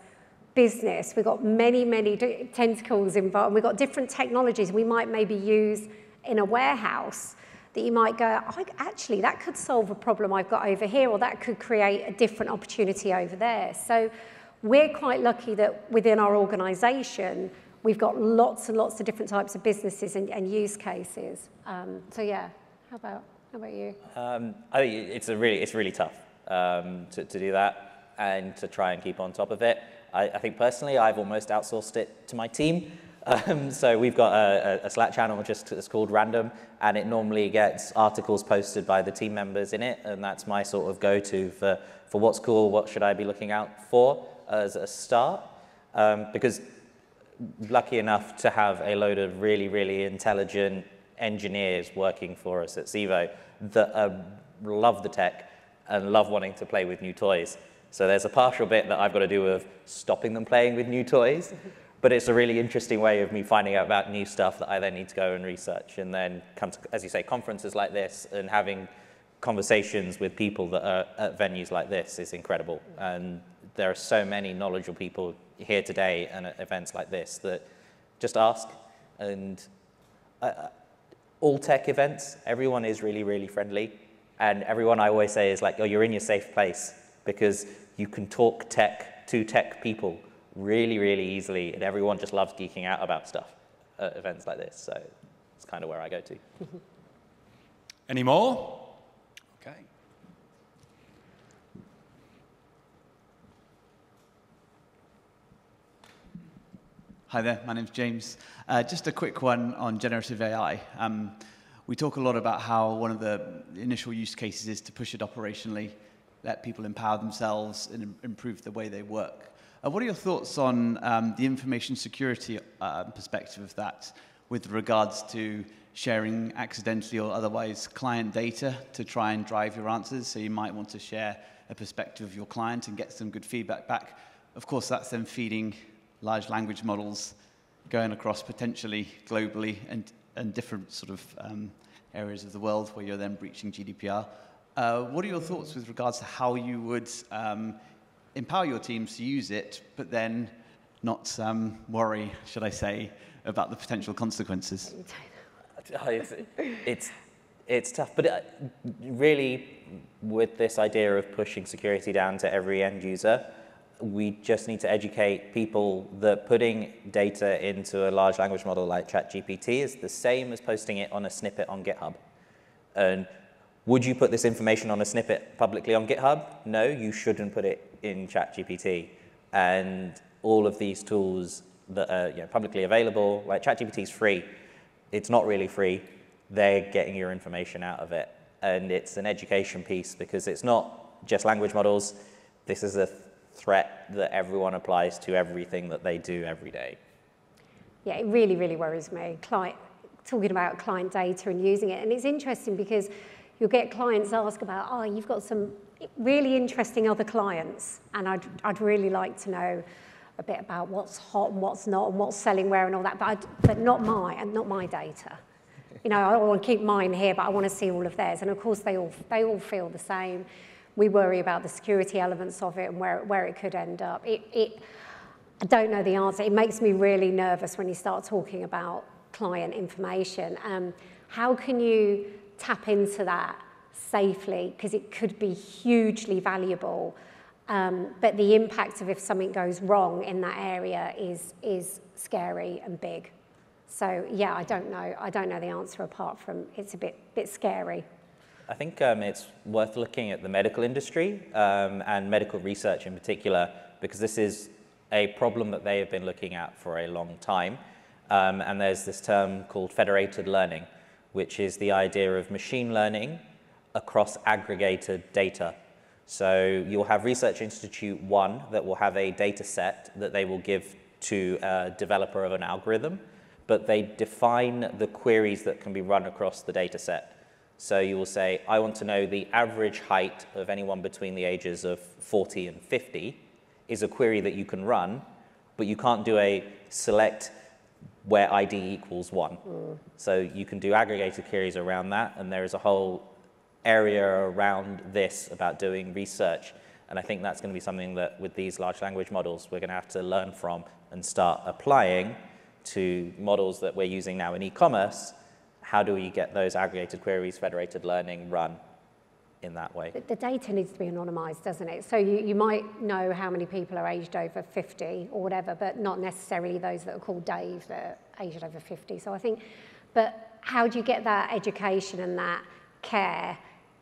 business. We've got many, many tentacles involved. We've got different technologies we might maybe use in a warehouse that you might go, actually, that could solve a problem I've got over here, or that could create a different opportunity over there. So we're quite lucky that within our organization, we've got lots and lots of different types of businesses and use cases. So yeah, how about you? I think it's really tough to do that and to try and keep on top of it. I think personally, I've almost outsourced it to my team. So we've got a Slack channel that's called Random, and it normally gets articles posted by the team members in it, and that's my sort of go-to for what's cool, what should I be looking out for. as a start, because lucky enough to have a load of really, really intelligent engineers working for us at Sivo that love the tech and love wanting to play with new toys. So there's a partial bit that I've got to do with stopping them playing with new toys, but it's a really interesting way of me finding out about new stuff that I then need to go and research and then come to, as you say, conferences like this and having conversations with people that are at venues like this is incredible. And there are so many knowledgeable people here today and at events like this that just ask. And all tech events, everyone is really, really friendly. And everyone, I always say, is like, oh, you're in your safe place because you can talk tech to tech people really, really easily. And everyone just loves geeking out about stuff at events like this. So it's kind of where I go to. Any more? Okay. Hi there, my name's James. Just a quick one on generative AI. We talk a lot about how one of the initial use cases is to push it operationally, let people empower themselves and improve the way they work. What are your thoughts on the information security perspective of that with regards to sharing accidentally or otherwise client data to try and drive your answers? So you might want to share a perspective of your client and get some good feedback back. Of course, that's then feeding large language models going across potentially globally and different sort of areas of the world where you're then breaching GDPR. What are your thoughts with regards to how you would empower your teams to use it, but then not worry, should I say, about the potential consequences? It's tough, but really with this idea of pushing security down to every end user, we just need to educate people that putting data into a large language model like ChatGPT is the same as posting it on a snippet on GitHub. And would you put this information on a snippet publicly on GitHub? No, you shouldn't put it in ChatGPT. And all of these tools that are publicly available, like ChatGPT is free. It's not really free. They're getting your information out of it. And it's an education piece because it's not just language models. This is a threat that everyone applies to everything that they do every day. Yeah, it really, really worries me, talking about client data and using it. And it's interesting because you'll get clients ask about, oh, you've got some really interesting other clients, and I'd really like to know a bit about what's hot and what's not and what's selling where and all that, but not my data. I don't want to keep mine here, but I want to see all of theirs. And of course, they all feel the same. We worry about the security elements of it and where it could end up. I don't know the answer. It makes me really nervous when you start talking about client information. How can you tap into that safely? Because it could be hugely valuable. But the impact of if something goes wrong in that area is scary and big. So yeah, I don't know the answer apart from it's a bit scary. I think it's worth looking at the medical industry and medical research in particular, because this is a problem that they have been looking at for a long time. And there's this term called federated learning, which is the idea of machine learning across aggregated data. So you'll have Research Institute 1 that will have a data set that they will give to a developer of an algorithm, but they define the queries that can be run across the data set. So you will say, I want to know the average height of anyone between the ages of 40 and 50 is a query that you can run, but you can't do a select where ID equals 1. So you can do aggregated queries around that, and there is a whole area around this about doing research. And I think that's going to be something that with these large language models, we're going to have to learn from and start applying to models that we're using now in e-commerce. How do we get those aggregated queries, federated learning, run in that way? The data needs to be anonymized, doesn't it? So you might know how many people are aged over 50 or whatever, but not necessarily those that are called Dave that are aged over 50. So I think, but how do you get that education and that care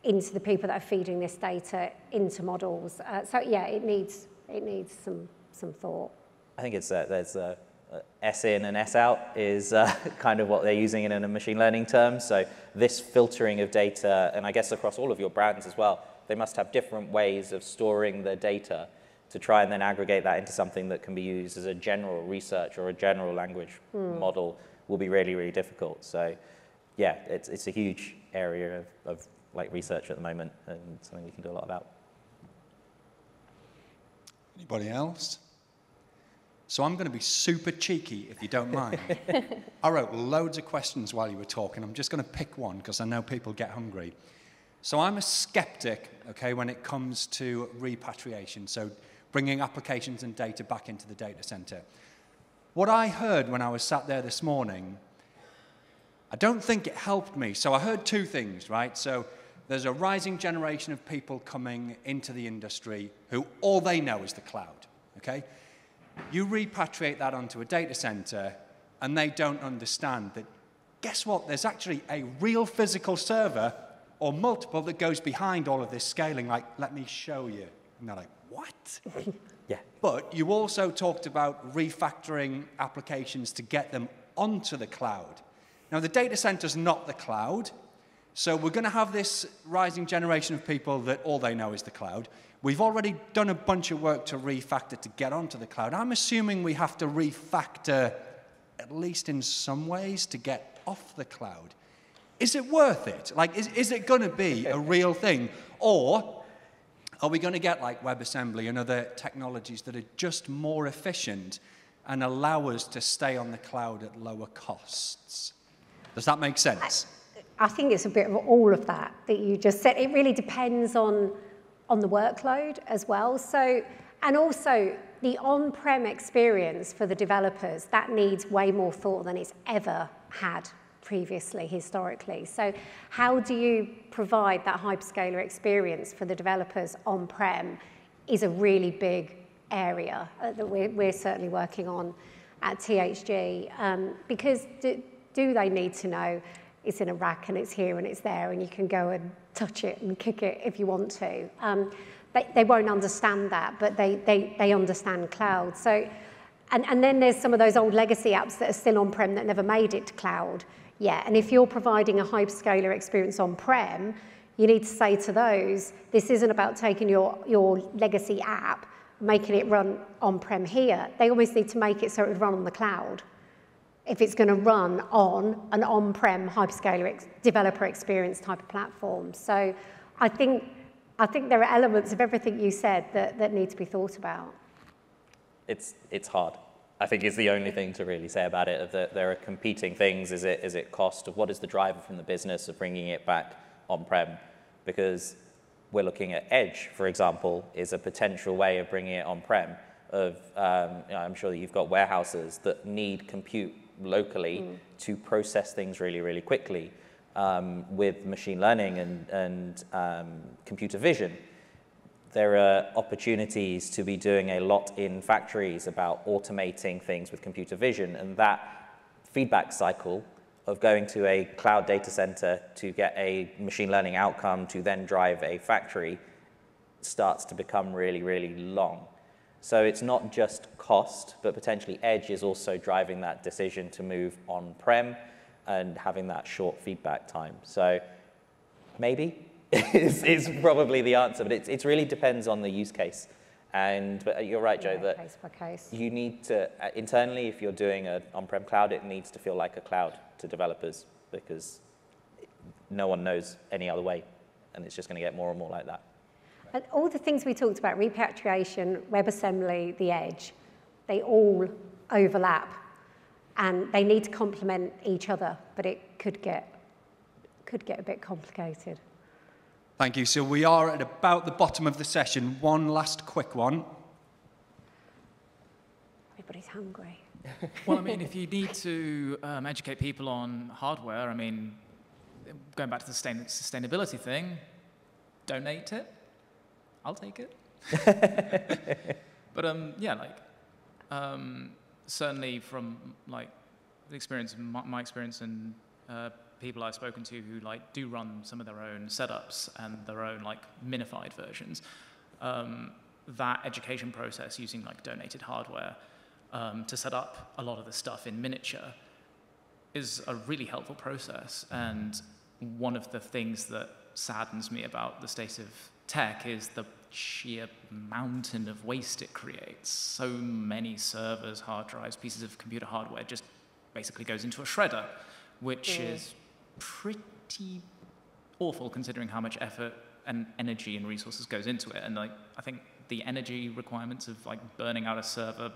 into the people that are feeding this data into models? So yeah, it needs some thought. I think it's there's a S in and S out is kind of what they're using in a machine learning term. So this filtering of data, and I guess across all of your brands as well, they must have different ways of storing their data to try and then aggregate that into something that can be used as a general research or a general language model will be really, really difficult. So yeah, it's a huge area of like research at the moment and something we can do a lot about. Anybody else? So I'm going to be super cheeky, if you don't mind. I wrote loads of questions while you were talking. I'm just going to pick one, because I know people get hungry. So I'm a skeptic, okay, when it comes to repatriation, so bringing applications and data back into the data center. What I heard when I was sat there this morning, I don't think it helped me. So I heard two things, right? So there's a rising generation of people coming into the industry who all they know is the cloud, okay? You repatriate that onto a data center, and they don't understand that, guess what, there's actually a real physical server or multiple that goes behind all of this scaling, like, let me show you. And they're like, what? Yeah. But you also talked about refactoring applications to get them onto the cloud. Now, the data center's not the cloud, so we're going to have this rising generation of people that all they know is the cloud. We've already done a bunch of work to refactor to get onto the cloud. I'm assuming we have to refactor, at least in some ways, to get off the cloud. Is it worth it? Like, is it going to be a real thing? Or are we going to get, like, WebAssembly and other technologies that are just more efficient and allow us to stay on the cloud at lower costs? Does that make sense? I think it's a bit of all of that that you just said. It really depends on the workload as well. So, and also the on-prem experience for the developers, that needs way more thought than it's ever had previously, historically. So how do you provide that hyperscaler experience for the developers on-prem is a really big area that we're certainly working on at THG, because do they need to know it's in a rack and it's here and it's there and you can go and touch it and kick it if you want to. They won't understand that, but they understand cloud. So, and then there's some of those old legacy apps that are still on-prem that never made it to cloud yet. And if you're providing a hyperscaler experience on-prem, you need to say to those, this isn't about taking your legacy app, making it run on-prem here. They almost need to make it so it would run on the cloud, if it's going to run on an on-prem hyperscaler developer experience type of platform. So I think there are elements of everything you said that need to be thought about. It's hard. I think it's the only thing to really say about it. There are competing things. Is it cost? Of what is the driver from the business of bringing it back on-prem? Because we're looking at Edge, for example, is a potential way of bringing it on-prem. You know, I'm sure that you've got warehouses that need compute locally to process things really, really quickly. With machine learning and computer vision, there are opportunities to be doing a lot in factories about automating things with computer vision, and that feedback cycle of going to a cloud data center to get a machine learning outcome to then drive a factory starts to become really, really long. So it's not just cost, but potentially Edge is also driving that decision to move on-prem and having that short feedback time. So maybe is probably the answer, but it really depends on the use case. But you're right, Jo, that case by case. You need to, internally, if you're doing an on-prem cloud, it needs to feel like a cloud to developers, because no one knows any other way, and it's just going to get more and more like that. And all the things we talked about, repatriation, WebAssembly, the Edge, they all overlap and they need to complement each other, but it could get a bit complicated. Thank you. So we are at about the bottom of the session. One last quick one. Everybody's hungry. Well, I mean, if you need to educate people on hardware, I mean, going back to the sustainability thing, donate it. I'll take it. But yeah, like certainly from like the experience, my experience, and people I've spoken to who like do run some of their own setups and their own like minified versions, that education process using like donated hardware to set up a lot of the stuff in miniature is a really helpful process. And one of the things that saddens me about the state of tech is the sheer mountain of waste it creates. So many servers, hard drives, pieces of computer hardware just basically goes into a shredder, which is pretty awful considering how much effort and energy and resources goes into it. And like, I think the energy requirements of like burning out a server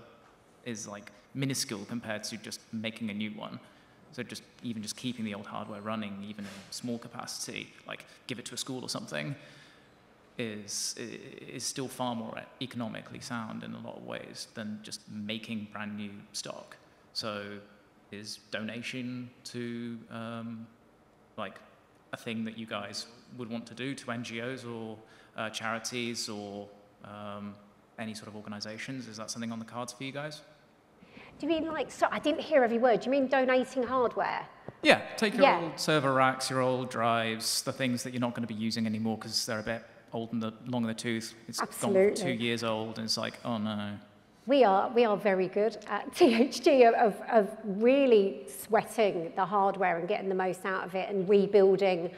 is like minuscule compared to just making a new one. So just even just keeping the old hardware running, even in small capacity, like give it to a school or something, is still far more economically sound in a lot of ways than just making brand new stock. So is donation to like a thing that you guys would want to do to NGOs or charities or any sort of organizations? Is that something on the cards for you guys? Do you mean like, so I didn't hear every word. Do you mean donating hardware? Yeah, take your old server racks, your old drives, the things that you're not going to be using anymore because they're a bit old and long in the tooth. It's gone 2 years old and it's like, oh no. We are very good at THG of really sweating the hardware and getting the most out of it and rebuilding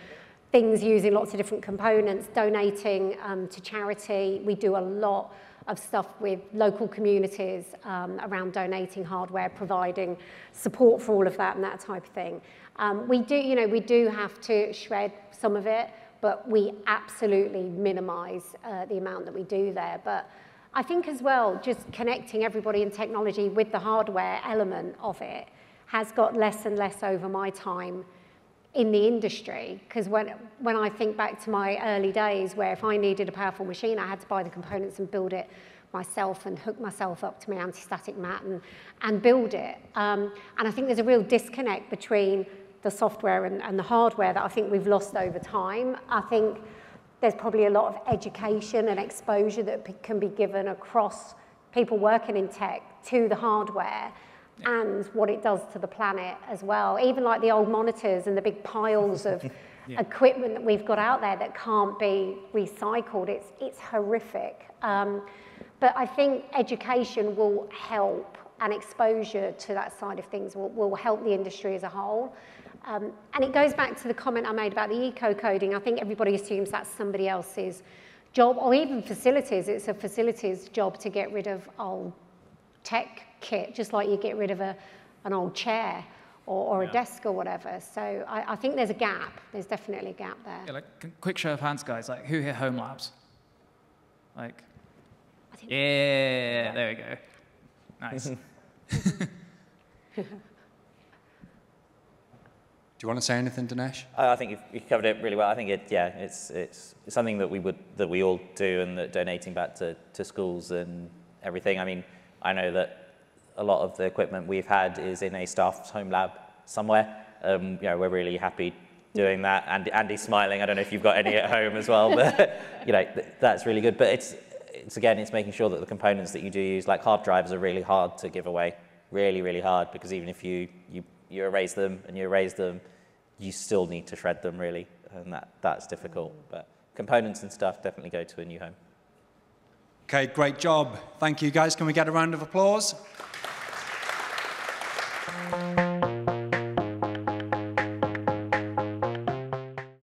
things using lots of different components, donating to charity. We do a lot of stuff with local communities around donating hardware, providing support for all of that and that type of thing. We do have to shred some of it, but we absolutely minimize the amount that we do there. But I think as well, just connecting everybody in technology with the hardware element of it has got less and less over my time in the industry. Because when I think back to my early days where if I needed a powerful machine, I had to buy the components and build it myself and hook myself up to my anti-static mat and build it. And I think there's a real disconnect between the software and the hardware that I think we've lost over time. I think there's probably a lot of education and exposure that can be given across people working in tech to the hardware and what it does to the planet as well. Even like the old monitors and the big piles of equipment that we've got out there that can't be recycled, it's horrific. But I think education will help and exposure to that side of things will help the industry as a whole. And it goes back to the comment I made about the eco-coding. I think everybody assumes that's somebody else's job, or even facilities. It's a facilities job to get rid of old tech kit, just like you get rid of an old chair or a desk or whatever. So I think there's a gap. There's definitely a gap there. Yeah, like, quick show of hands, guys. Like, who here home labs? Like, yeah, there we go. Nice. Do you want to say anything, Dinesh? I think you've covered it really well. I think it's something that we all do, and that donating back to schools and everything. I mean, I know that a lot of the equipment we've had is in a staff's home lab somewhere. You know, we're really happy doing that. And Andy's smiling. I don't know if you've got any at home as well, but you know that's really good. But it's making sure that the components that you do use, like hard drives, are really hard to give away. Really, really hard, because even if you erase them and you erase them, you still need to shred them, really, and that's difficult. But components and stuff definitely go to a new home. Okay, great job. Thank you, guys. Can we get a round of applause?